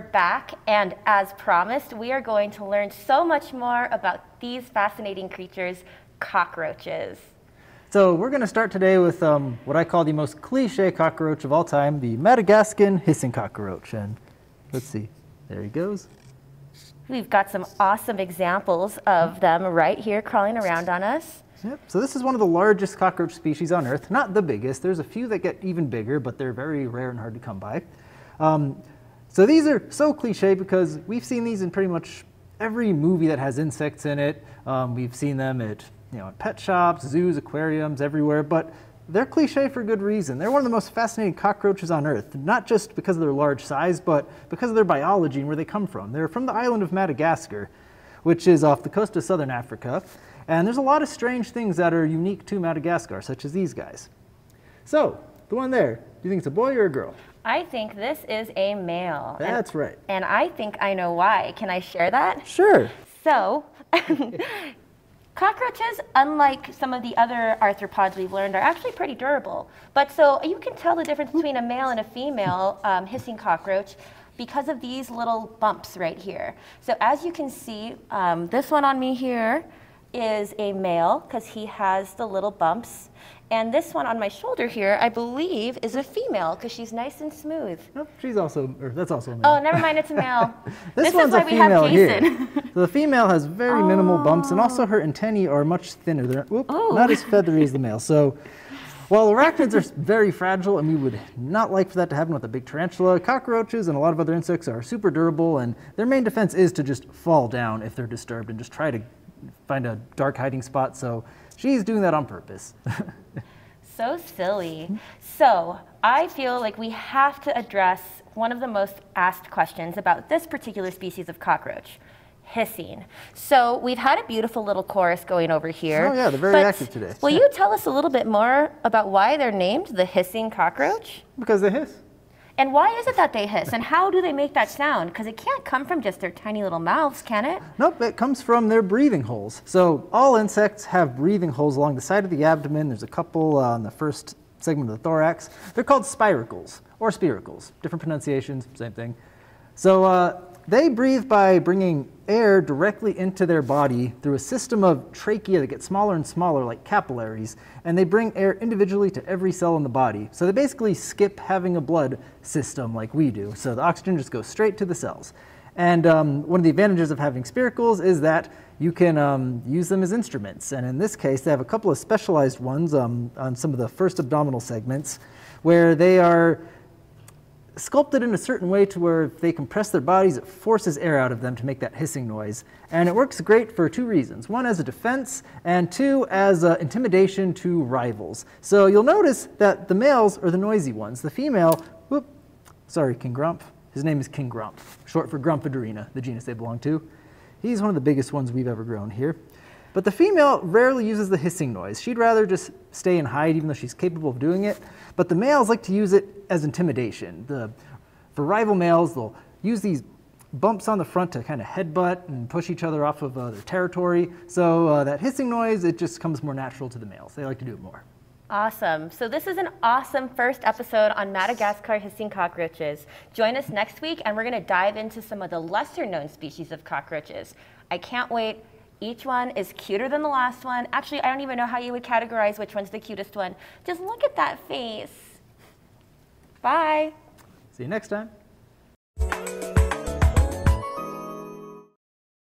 we're back, and as promised, we are going to learn so much more about these fascinating creatures, cockroaches. So we're going to start today with what I call the most cliche cockroach of all time, the Madagascan hissing cockroach. And let's see, there he goes. We've got some awesome examples of them right here crawling around on us. Yep. So this is one of the largest cockroach species on Earth. Not the biggest. There's a few that get even bigger, but they're very rare and hard to come by. So these are so cliche because we've seen these in pretty much every movie that has insects in it. We've seen them at, at pet shops, zoos, aquariums, everywhere. But they're cliche for good reason. They're one of the most fascinating cockroaches on Earth, not just because of their large size, but because of their biology and where they come from. They're from the island of Madagascar, which is off the coast of southern Africa. And there's a lot of strange things that are unique to Madagascar, such as these guys. So, the one there, do you think it's a boy or a girl? I think this is a male. That's right. And I think I know why. Can I share that? Sure. So, cockroaches, unlike some of the other arthropods we've learned, are actually pretty durable. But so you can tell the difference between a male and a female hissing cockroach because of these little bumps right here. So as you can see, this one on me here is a male because he has the little bumps, and this one on my shoulder here I believe is a female because she's nice and smooth. Nope, she's also, or that's also a male. Oh, never mind, it's a male. this one's is why a female we have Jason. Here. So the female has very minimal bumps, and also her antennae are much thinner. They're not as feathery as the male. So while arachnids are very fragile, and we would not like for that to happen with a big tarantula, cockroaches and a lot of other insects are super durable, and their main defense is to just fall down if they're disturbed and just try to find a dark hiding spot. So she's doing that on purpose. So silly. So I feel like we have to address one of the most asked questions about this particular species of cockroach, hissing. So we've had a beautiful little chorus going over here. Oh yeah, they're very active today. Will you tell us a little bit more about why they're named the hissing cockroach? Because they hiss. And why is it that they hiss, and how do they make that sound? Because it can't come from just their tiny little mouths, can it? Nope, it comes from their breathing holes. So all insects have breathing holes along the side of the abdomen. There's a couple on the first segment of the thorax. They're called spiracles, or spiracles. Different pronunciations, same thing. So they breathe by bringing air directly into their body through a system of trachea that gets smaller and smaller, like capillaries, and they bring air individually to every cell in the body. So they basically skip having a blood system like we do. So the oxygen just goes straight to the cells. And one of the advantages of having spiracles is that you can use them as instruments. And in this case, they have a couple of specialized ones on some of the first abdominal segments, where they are sculpted in a certain way to where if they compress their bodies, it forces air out of them to make that hissing noise. And it works great for two reasons. One, as a defense, and two, as intimidation to rivals. So you'll notice that the males are the noisy ones. The female, sorry, King Grump. His name is King Grump, short for Grumpadorina, the genus they belong to. He's one of the biggest ones we've ever grown here. But the female rarely uses the hissing noise. She'd rather just stay and hide, even though she's capable of doing it. But the males like to use it as intimidation. For rival males, they'll use these bumps on the front to kind of headbutt and push each other off of their territory. So that hissing noise, it just comes more natural to the males. They like to do it more. Awesome. So this is an awesome first episode on Madagascar hissing cockroaches. Join us next week, and we're going to dive into some of the lesser known species of cockroaches. I can't wait. Each one is cuter than the last one. Actually, I don't even know how you would categorize which one's the cutest one. Just look at that face. Bye. See you next time.